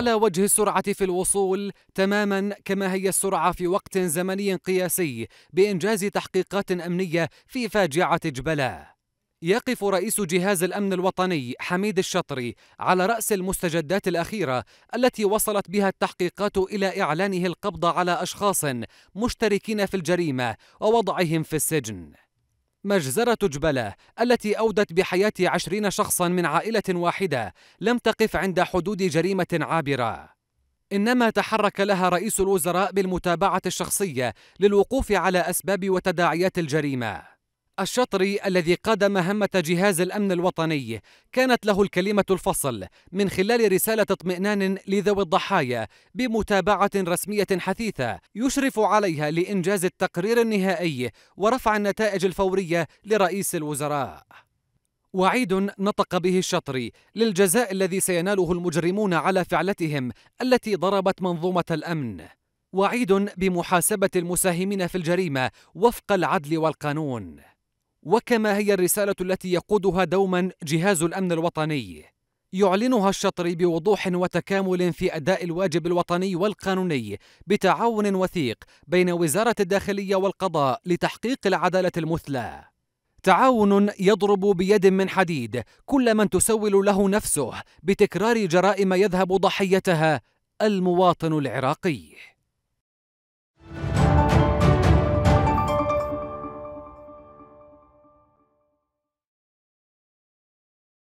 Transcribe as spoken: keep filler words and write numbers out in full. على وجه السرعة في الوصول تماما كما هي السرعة في وقت زمني قياسي بإنجاز تحقيقات أمنية في فاجعة جبلة. يقف رئيس جهاز الأمن الوطني حميد الشطري على رأس المستجدات الأخيرة التي وصلت بها التحقيقات إلى إعلانه القبض على أشخاص مشتركين في الجريمة ووضعهم في السجن. مجزرة جبلة التي أودت بحياة عشرين شخصا من عائلة واحدة لم تقف عند حدود جريمة عابرة، إنما تحرك لها رئيس الوزراء بالمتابعة الشخصية للوقوف على أسباب وتداعيات الجريمة. الشطري الذي قاد مهمة جهاز الأمن الوطني كانت له الكلمة الفصل من خلال رسالة اطمئنان لذوي الضحايا بمتابعة رسمية حثيثة يشرف عليها لإنجاز التقرير النهائي ورفع النتائج الفورية لرئيس الوزراء. وعيد نطق به الشطري للجزاء الذي سيناله المجرمون على فعلتهم التي ضربت منظومة الأمن، وعيد بمحاسبة المساهمين في الجريمة وفق العدل والقانون. وكما هي الرسالة التي يقودها دوما جهاز الأمن الوطني، يعلنها الشطري بوضوح وتكامل في أداء الواجب الوطني والقانوني بتعاون وثيق بين وزارة الداخلية والقضاء لتحقيق العدالة المثلى، تعاون يضرب بيد من حديد كل من تسول له نفسه بتكرار جرائم يذهب ضحيتها المواطن العراقي.